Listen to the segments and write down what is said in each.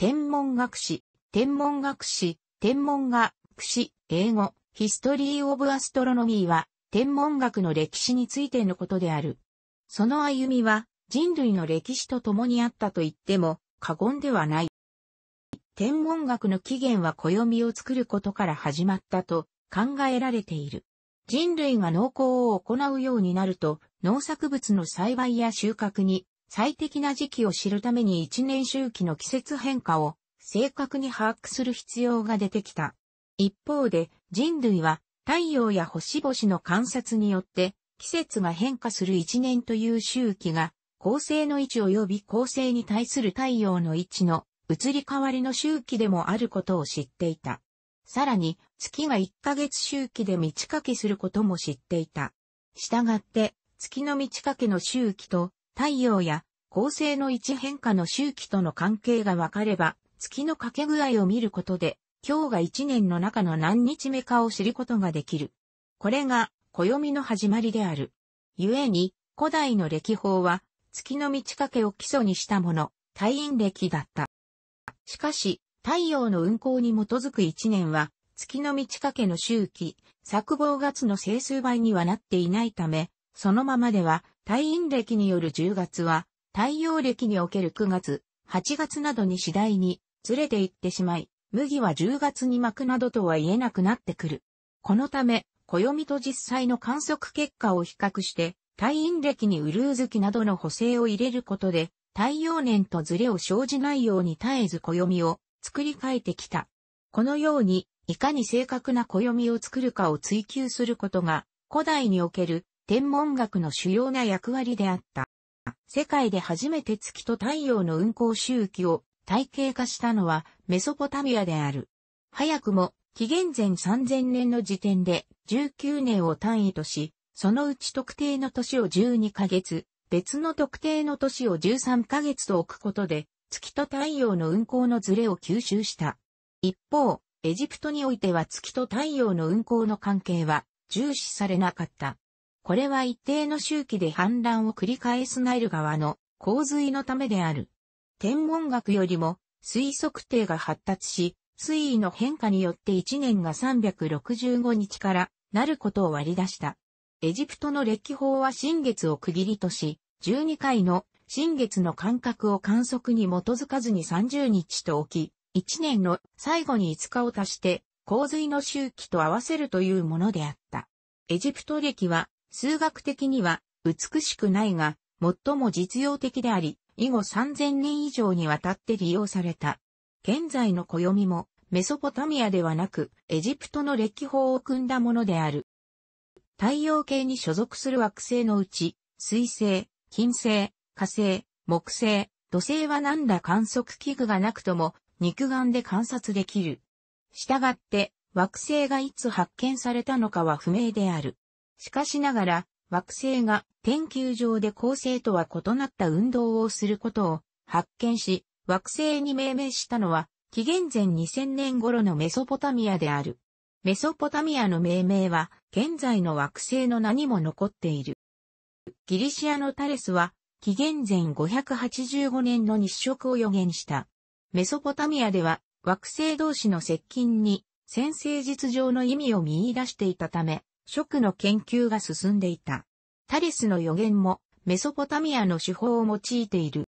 天文学史、天文学史、天文学史、英語、History of Astronomy は、天文学の歴史についてのことである。その歩みは、人類の歴史と共にあったと言っても、過言ではない。天文学の起源は暦を作ることから始まったと考えられている。人類が農耕を行うようになると、農作物の栽培や収穫に最適な時期を知るために一年周期の季節変化を正確に把握する必要が出てきた。一方で、人類は太陽や星々の観察によって、季節が変化する一年という周期が、恒星の位置及び恒星に対する太陽の位置の移り変わりの周期でもあることを知っていた。さらに、月が1ヶ月周期で満ち欠けすることも知っていた。したがって、月の満ち欠けの周期と太陽や恒星の位置変化の周期との関係が分かれば、月の欠け具合を見ることで、今日が1年の中の何日目かを知ることができる。これが、暦の始まりである。故に、古代の暦法は、月の満ち欠けを基礎にしたもの、太陰暦だった。しかし、太陽の運行に基づく一年は、月の満ち欠けの周期、錯傍月の整数倍にはなっていないため、そのままでは、太陰暦による10月は、太陽暦における9月、8月などに次第に、ずれていってしまい、麦は10月に巻くなどとは言えなくなってくる。このため、暦と実際の観測結果を比較して、太陰暦にうるう月などの補正を入れることで、太陽年とズレを生じないように絶えず暦を作り変えてきた。このように、いかに正確な暦を作るかを追求することが、古代における天文学の主要な役割であった。世界で初めて月と太陽の運行周期を体系化したのはメソポタミアである。早くも、紀元前3000年の時点で19年を単位とし、そのうち特定の年を12ヶ月、別の特定の年を13ヶ月と置くことで、月と太陽の運行のズレを吸収した。一方、エジプトにおいては月と太陽の運行の関係は重視されなかった。これは一定の周期で氾濫を繰り返すナイル川の洪水のためである。天文学よりも水測定が発達し、水位の変化によって1年が365日からなることを割り出した。エジプトの暦法は新月を区切りとし、12回の新月の間隔を観測に基づかずに30日と置き、1年の最後に5日を足して、洪水の周期と合わせるというものであった。エジプト暦は、数学的には美しくないが、最も実用的であり、以後3000年以上にわたって利用された。現在の暦も、メソポタミアではなく、エジプトの暦法を組んだものである。太陽系に所属する惑星のうち、水星、金星、火星、木星、土星は何ら観測器具がなくとも肉眼で観察できる。したがって惑星がいつ発見されたのかは不明である。しかしながら惑星が天球上で恒星とは異なった運動をすることを発見し、惑星に命名したのは紀元前2000年頃のメソポタミアである。メソポタミアの命名は現在の惑星の名にも残っている。ギリシアのタレスは紀元前585年の日食を予言した。メソポタミアでは惑星同士の接近に占星術上の意味を見出していたため、食の研究が進んでいた。タレスの予言もメソポタミアの手法を用いている。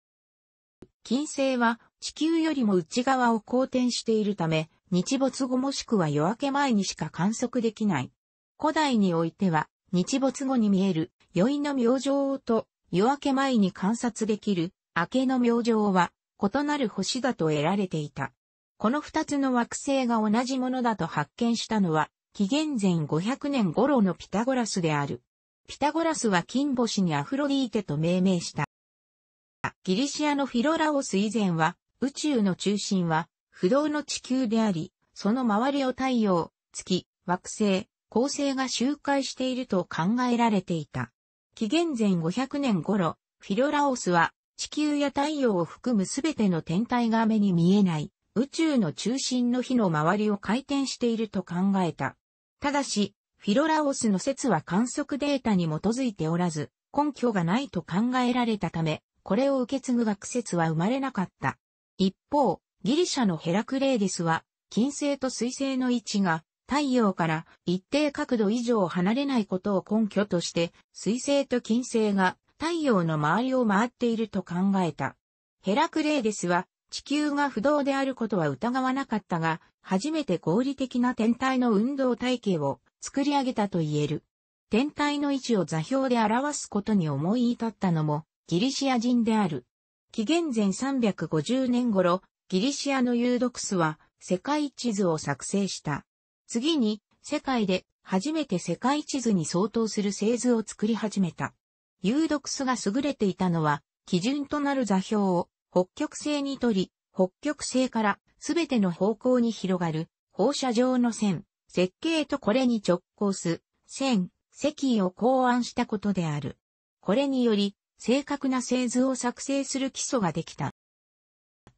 金星は地球よりも内側を公転しているため、日没後もしくは夜明け前にしか観測できない。古代においては、日没後に見える、宵の明星と、夜明け前に観察できる、明けの明星は、異なる星だと得られていた。この二つの惑星が同じものだと発見したのは、紀元前500年頃のピタゴラスである。ピタゴラスは金星にアフロディーテと命名した。ギリシアのフィロラオス以前は、宇宙の中心は、不動の地球であり、その周りを太陽、月、惑星、恒星が周回していると考えられていた。紀元前500年頃、フィロラオスは地球や太陽を含むすべての天体が目に見えない宇宙の中心の火の周りを回転していると考えた。ただし、フィロラオスの説は観測データに基づいておらず、根拠がないと考えられたため、これを受け継ぐ学説は生まれなかった。一方、ギリシャのヘラクレイデスは、金星と水星の位置が太陽から一定角度以上離れないことを根拠として、水星と金星が太陽の周りを回っていると考えた。ヘラクレイデスは地球が不動であることは疑わなかったが、初めて合理的な天体の運動体系を作り上げたと言える。天体の位置を座標で表すことに思い至ったのもギリシア人である。紀元前350年頃、ギリシアのユードクスは世界地図を作成した。次に、世界で初めて世界地図に相当する製図を作り始めた。ユードクスが優れていたのは、基準となる座標を北極星にとり、北極星からすべての方向に広がる放射状の線、設計とこれに直交す線、積を考案したことである。これにより、正確な製図を作成する基礎ができた。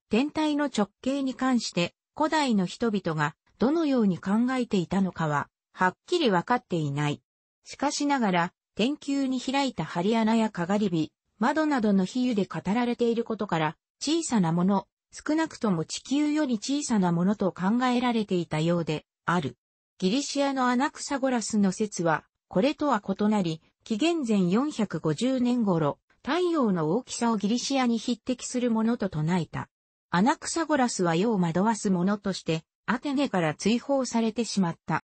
天体の直径に関して、古代の人々が、どのように考えていたのかは、はっきりわかっていない。しかしながら、天球に開いた針穴やかがり火、窓などの比喩で語られていることから、小さなもの、少なくとも地球より小さなものと考えられていたようで、ある。ギリシアのアナクサゴラスの説は、これとは異なり、紀元前450年頃、太陽の大きさをギリシアに匹敵するものと唱えた。アナクサゴラスは世を惑わすものとして、アテネから追放されてしまった。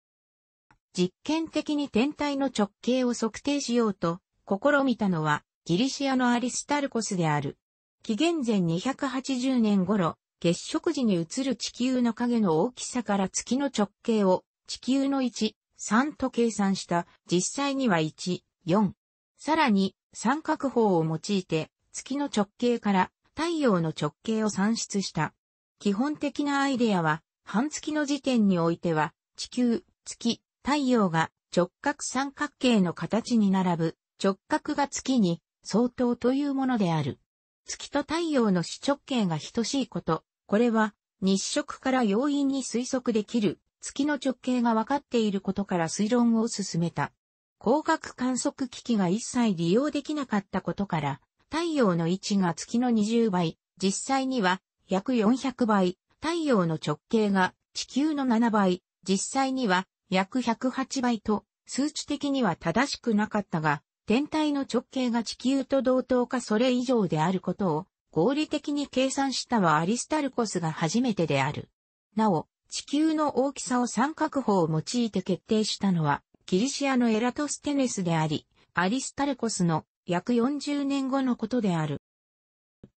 実験的に天体の直径を測定しようと試みたのはギリシアのアリスタルコスである。紀元前280年頃、月食時に映る地球の影の大きさから月の直径を地球の 1.3 と計算した。実際には 1.4。さらに三角法を用いて月の直径から太陽の直径を算出した。基本的なアイデアは半月の時点においては、地球、月、太陽が直角三角形の形に並ぶ、直角が月に相当というものである。月と太陽の主直径が等しいこと、これは日食から容易に推測できる、月の直径が分かっていることから推論を進めた。光学観測機器が一切利用できなかったことから、太陽の位置が月の20倍、実際には約400倍。太陽の直径が地球の7倍、実際には約108倍と数値的には正しくなかったが、天体の直径が地球と同等かそれ以上であることを合理的に計算したはアリスタルコスが初めてである。なお、地球の大きさを三角法を用いて決定したのはギリシアのエラトステネスであり、アリスタルコスの約40年後のことである。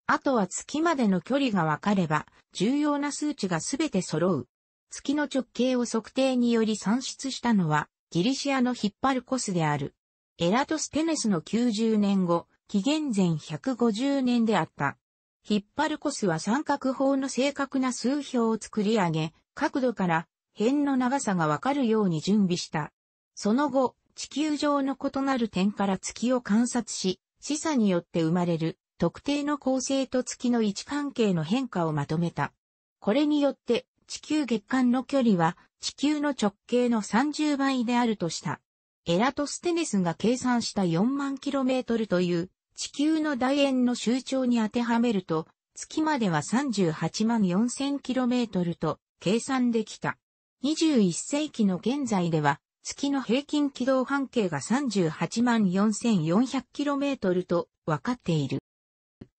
あとは月までの距離が分かれば、重要な数値がすべて揃う。月の直径を測定により算出したのは、ギリシアのヒッパルコスである。エラトステネスの90年後、紀元前150年であった。ヒッパルコスは三角法の正確な数表を作り上げ、角度から辺の長さが分かるように準備した。その後、地球上の異なる点から月を観察し、示唆によって生まれる。特定の恒星と月の位置関係の変化をまとめた。これによって地球月間の距離は地球の直径の30倍であるとした。エラトステネスが計算した4万キロメートルという地球の楕円の周長に当てはめると月までは38万4000キロメートルと計算できた。21世紀の現在では月の平均軌道半径が38万4400キロメートルとわかっている。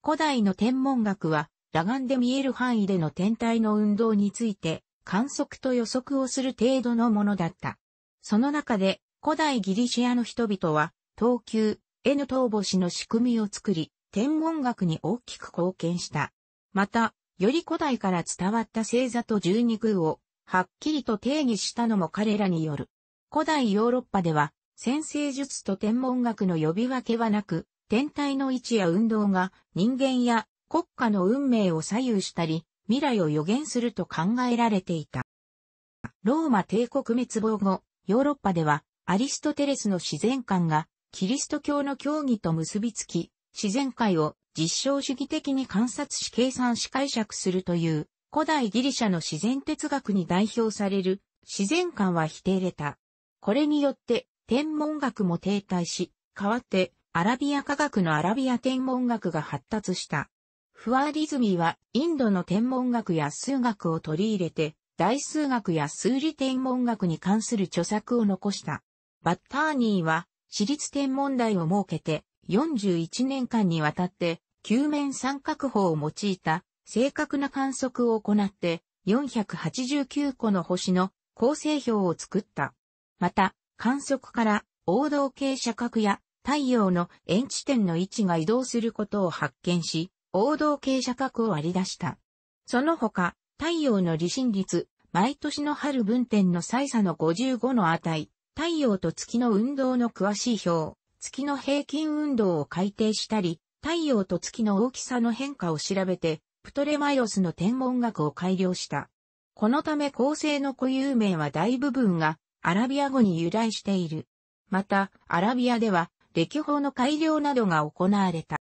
古代の天文学は、裸眼で見える範囲での天体の運動について、観測と予測をする程度のものだった。その中で、古代ギリシアの人々は、等級、N 等星の仕組みを作り、天文学に大きく貢献した。また、より古代から伝わった星座と十二宮を、はっきりと定義したのも彼らによる。古代ヨーロッパでは、占星術と天文学の呼び分けはなく、天体の位置や運動が人間や国家の運命を左右したり、未来を予言すると考えられていた。ローマ帝国滅亡後、ヨーロッパではアリストテレスの自然観がキリスト教の教義と結びつき、自然界を実証主義的に観察し計算し解釈するという古代ギリシャの自然哲学に代表される自然観は否定れた。これによって天文学も停滞し、代わってアラビア科学のアラビア天文学が発達した。フアーディズミはインドの天文学や数学を取り入れて、大数学や数理天文学に関する著作を残した。バッターニーは、私立天文台を設けて、41年間にわたって、球面三角法を用いた正確な観測を行って、489個の星の構成表を作った。また、観測から、黄道傾斜角や太陽の円地点の位置が移動することを発見し、黄道傾斜角を割り出した。その他、太陽の離心率、毎年の春分点の歳差の55の値、太陽と月の運動の詳しい表、月の平均運動を改定したり、太陽と月の大きさの変化を調べて、プトレマイオスの天文学を改良した。このため恒星の固有名は大部分がアラビア語に由来している。また、アラビアでは歴法の改良などが行われた。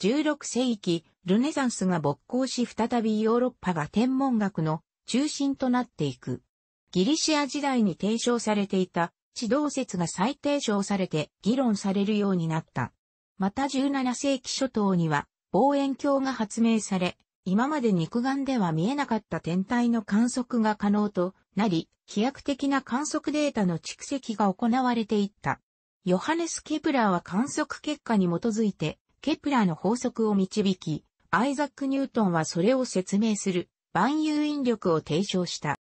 16世紀、ルネサンスが勃興し再びヨーロッパが天文学の中心となっていく。ギリシア時代に提唱されていた地動説が再提唱されて議論されるようになった。また17世紀初頭には望遠鏡が発明され、今まで肉眼では見えなかった天体の観測が可能となり、飛躍的な観測データの蓄積が行われていった。ヨハネス・ケプラーは観測結果に基づいて、ケプラーの法則を導き、アイザック・ニュートンはそれを説明する万有引力を提唱した。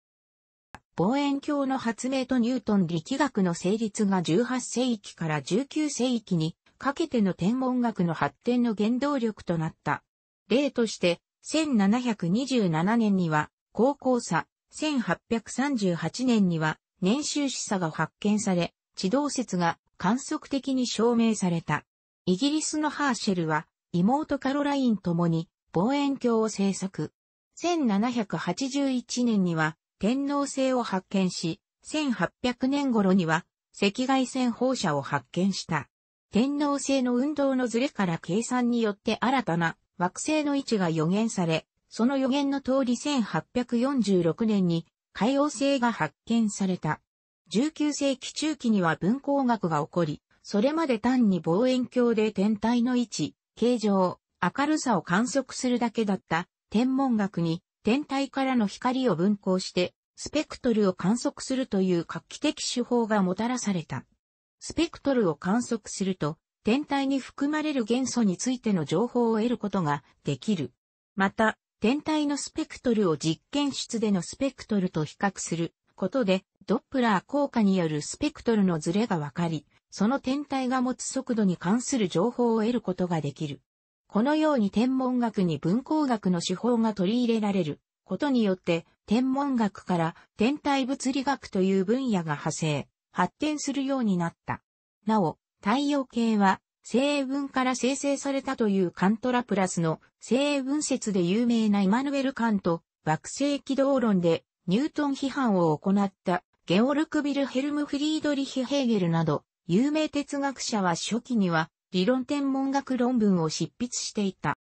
望遠鏡の発明とニュートン力学の成立が18世紀から19世紀にかけての天文学の発展の原動力となった。例として、1727年には高校差、1838年には年収視差が発見され、地動説が観測的に証明された。イギリスのハーシェルは妹カロラインともに望遠鏡を制作。1781年には天王星を発見し、1800年頃には赤外線放射を発見した。天王星の運動のズレから計算によって新たな惑星の位置が予言され、その予言の通り1846年に海王星が発見された。19世紀中期には分光学が起こり、それまで単に望遠鏡で天体の位置、形状、明るさを観測するだけだった天文学に天体からの光を分光してスペクトルを観測するという画期的手法がもたらされた。スペクトルを観測すると天体に含まれる元素についての情報を得ることができる。また、天体のスペクトルを実験室でのスペクトルと比較することでドップラー効果によるスペクトルのズレがわかり、その天体が持つ速度に関する情報を得ることができる。このように天文学に分光学の手法が取り入れられることによって、天文学から天体物理学という分野が派生、発展するようになった。なお、太陽系は星雲から生成されたというカント・ラプラスの星雲説で有名なイマヌエル・カント、惑星軌道論でニュートン批判を行ったゲオルク・ヴィルヘルム・フリードリヒ・ヘーゲルなど、有名哲学者は初期には理論天文学論文を執筆していた。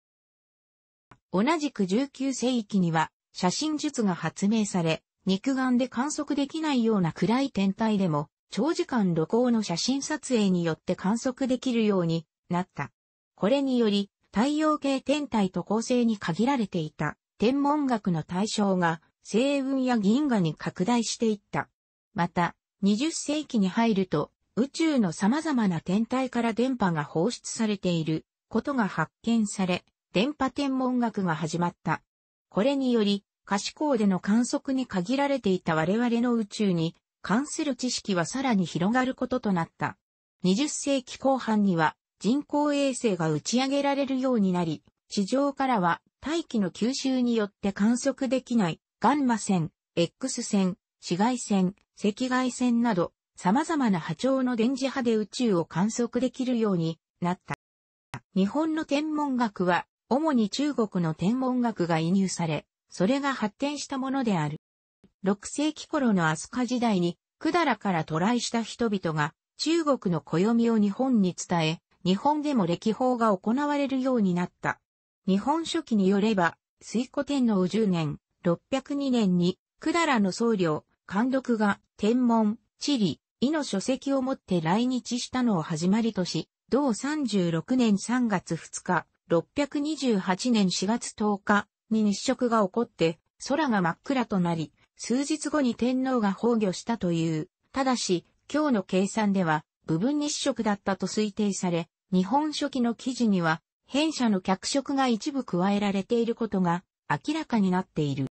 同じく19世紀には写真術が発明され、肉眼で観測できないような暗い天体でも長時間露光の写真撮影によって観測できるようになった。これにより太陽系天体と恒星に限られていた天文学の対象が星雲や銀河に拡大していった。また20世紀に入ると宇宙の様々な天体から電波が放出されていることが発見され、電波天文学が始まった。これにより、可視光での観測に限られていた我々の宇宙に関する知識はさらに広がることとなった。20世紀後半には人工衛星が打ち上げられるようになり、地上からは大気の吸収によって観測できないガンマ線、X 線、紫外線、赤外線など、様々な波長の電磁波で宇宙を観測できるようになった。日本の天文学は主に中国の天文学が移入され、それが発展したものである。6世紀頃の飛鳥時代に百済から渡来した人々が中国の暦を日本に伝え、日本でも暦法が行われるようになった。日本書紀によれば、推古天皇10年、602年に百済の僧侶、漢読が天文、地理、以の書籍をもって来日したのを始まりとし、同36年3月2日、628年4月10日に日食が起こって、空が真っ暗となり、数日後に天皇が崩御したという。ただし、今日の計算では、部分日食だったと推定され、日本書紀の記事には、弊社の脚色が一部加えられていることが明らかになっている。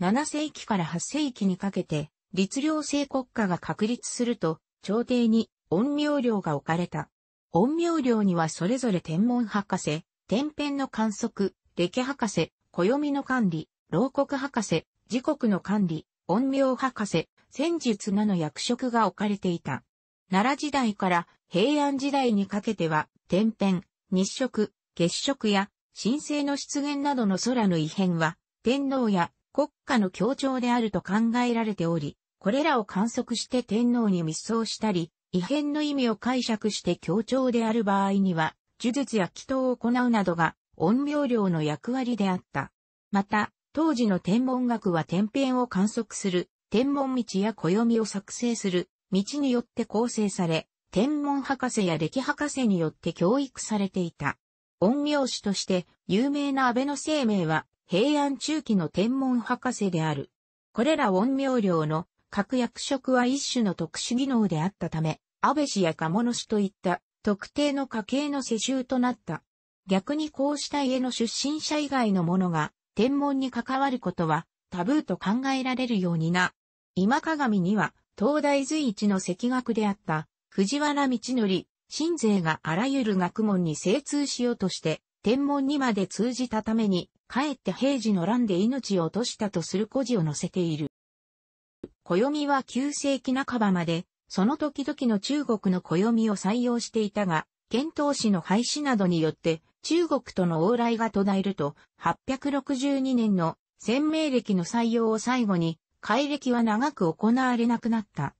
7世紀から8世紀にかけて、律令制国家が確立すると、朝廷に陰陽寮が置かれた。陰陽寮にはそれぞれ天文博士、天変の観測、暦博士、暦の管理、漏刻博士、時刻の管理、陰陽博士、占術などの役職が置かれていた。奈良時代から平安時代にかけては、天変、日食、月食や神星の出現などの空の異変は、天皇や国家の協調であると考えられており、これらを観測して天皇に密奏したり、異変の意味を解釈して協調である場合には、呪術や祈祷を行うなどが陰陽寮の役割であった。また、当時の天文学は天変を観測する、天文道や暦を作成する、道によって構成され、天文博士や暦博士によって教育されていた。陰陽師として有名な安倍の晴明は平安中期の天文博士である。これら陰陽寮の各役職は一種の特殊技能であったため、安倍氏や賀茂氏といった特定の家系の世襲となった。逆にこうした家の出身者以外の者が天文に関わることはタブーと考えられるようにな。今鏡には東大随一の赤学であった藤原道教、信西があらゆる学問に精通しようとして天文にまで通じたために、かえって平治の乱で命を落としたとする故事を載せている。暦は9世紀半ばまで、その時々の中国の暦を採用していたが、遣唐使の廃止などによって中国との往来が途絶えると、862年の先明暦の採用を最後に、改暦は長く行われなくなった。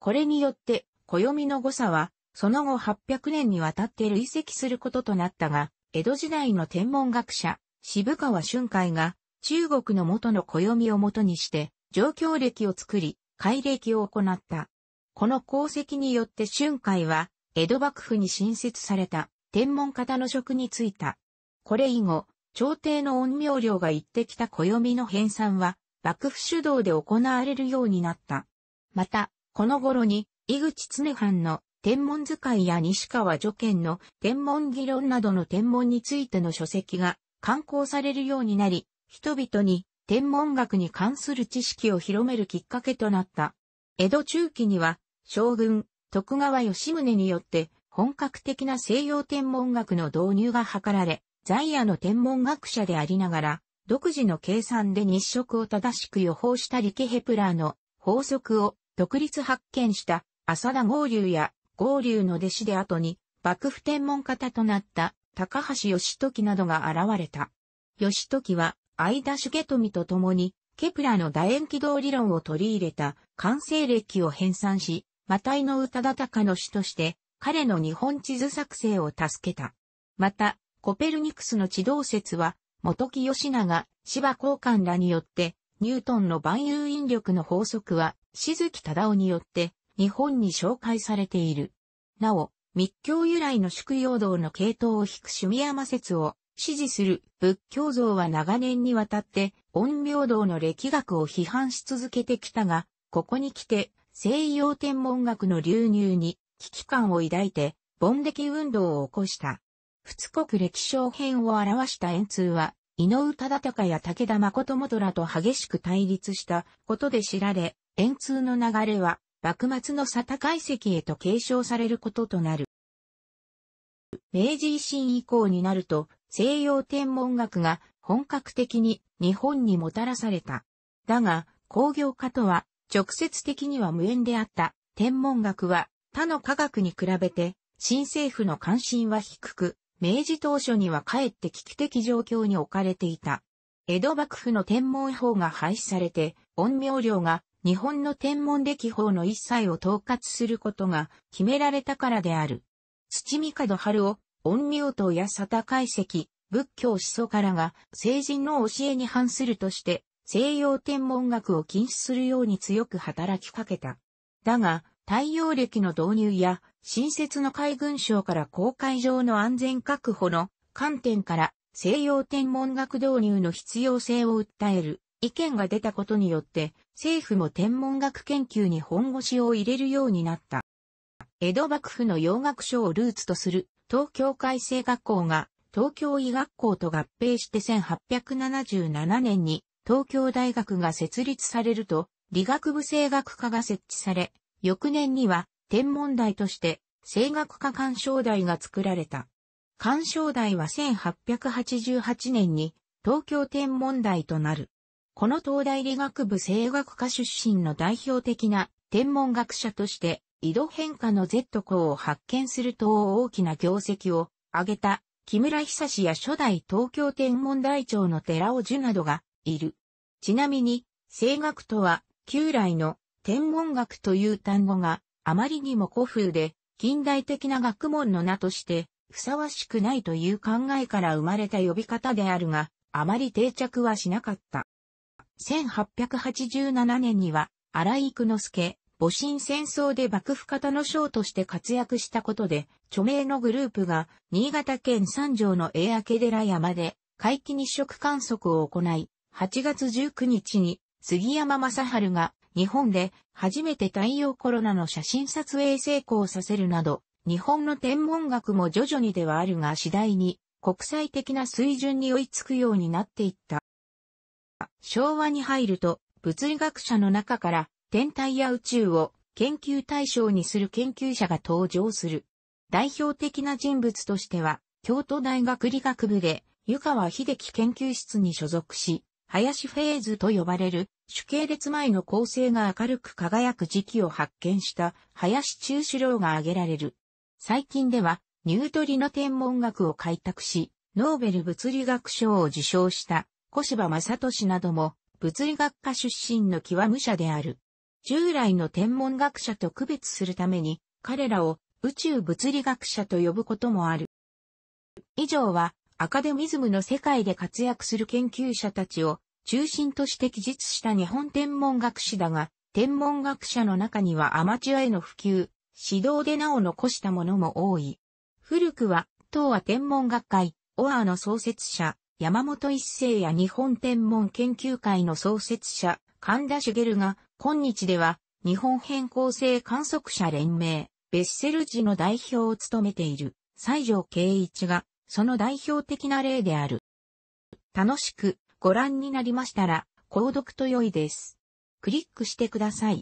これによって、暦の誤差は、その後800年にわたって累積することとなったが、江戸時代の天文学者、渋川俊海が、中国の元の暦を元にして、上京暦を作り、改暦を行った。この功績によって俊海は、江戸幕府に新設された、天文方の職に就いた。これ以後、朝廷の陰陽寮が言ってきた暦の編纂は、幕府主導で行われるようになった。また、この頃に、井口常範の天文図解や西川助賢の天文議論などの天文についての書籍が刊行されるようになり、人々に天文学に関する知識を広めるきっかけとなった。江戸中期には、将軍、徳川吉宗によって本格的な西洋天文学の導入が図られ、在野の天文学者でありながら、独自の計算で日食を正しく予報したリケ・ヘプラーの法則を独立発見した浅田剛龍や剛龍の弟子で後に幕府天文方となった高橋義時などが現れた。義時は相田重富と共にケプラーの楕円軌道理論を取り入れた完成暦を編纂し、マタイの宇多田隆の師として彼の日本地図作成を助けた。また、コペルニクスの地動説は本木義長、柴孝寛らによって、ニュートンの万有引力の法則は、志月忠雄によって、日本に紹介されている。なお、密教由来の宿陽道の系統を引く趣味山説を支持する仏教像は長年にわたって、陰陽道の歴学を批判し続けてきたが、ここに来て、西洋天文学の流入に危機感を抱いて、盆暦運動を起こした。仏国歴小編を表した円通は、伊能宇多田隆や武田誠元らと激しく対立したことで知られ、円通の流れは、幕末の佐田懐石へと継承されることとなる。明治維新以降になると、西洋天文学が本格的に日本にもたらされた。だが、工業化とは直接的には無縁であった天文学は、他の科学に比べて、新政府の関心は低く、明治当初にはかえって危機的状況に置かれていた。江戸幕府の天文法が廃止されて、陰陽寮が日本の天文暦法の一切を統括することが決められたからである。土帝春夫、陰陽統や佐田懐石、仏教思想からが聖人の教えに反するとして、西洋天文学を禁止するように強く働きかけた。だが、太陽暦の導入や、新設の海軍省から公海上の安全確保の観点から西洋天文学導入の必要性を訴える意見が出たことによって政府も天文学研究に本腰を入れるようになった。江戸幕府の洋学賞をルーツとする東京開成学校が東京医学校と合併して1877年に東京大学が設立されると理学部声楽科が設置され、翌年には天文台として声楽科鑑賞台が作られた。鑑賞台は1888年に東京天文台となる。この東大理学部声楽科出身の代表的な天文学者として緯度変化の Z 項を発見する等大きな業績を挙げた木村久や初代東京天文台長の寺尾樹などがいる。ちなみに声楽とは旧来の天文学という単語があまりにも古風で近代的な学問の名としてふさわしくないという考えから生まれた呼び方であるが、あまり定着はしなかった。1887年には、荒井幾之助、戊辰戦争で幕府方の将として活躍したことで、著名のグループが、新潟県三条の栄明寺山で、皆既日食観測を行い、8月19日に、杉山正治が、日本で初めて太陽コロナの写真撮影成功させるなど、日本の天文学も徐々にではあるが次第に国際的な水準に追いつくようになっていった。昭和に入ると物理学者の中から天体や宇宙を研究対象にする研究者が登場する。代表的な人物としては京都大学理学部で湯川秀樹研究室に所属し、林フェーズと呼ばれる主系列前の恒星が明るく輝く時期を発見した林忠志郎が挙げられる。最近では、ニュートリノ天文学を開拓し、ノーベル物理学賞を受賞した、小柴正敏なども、物理学科出身の極務者である。従来の天文学者と区別するために、彼らを宇宙物理学者と呼ぶこともある。以上は、アカデミズムの世界で活躍する研究者たちを中心として記述した日本天文学史だが、天文学者の中にはアマチュアへの普及、指導で名を残したものも多い。古くは、東亜天文学会、OARの創設者、山本一成や日本天文研究会の創設者、神田茂が、今日では、日本偏光性観測者連盟、ベッセル時の代表を務めている、西条圭一が、その代表的な例である。楽しくご覧になりましたら、購読と良いです。クリックしてください。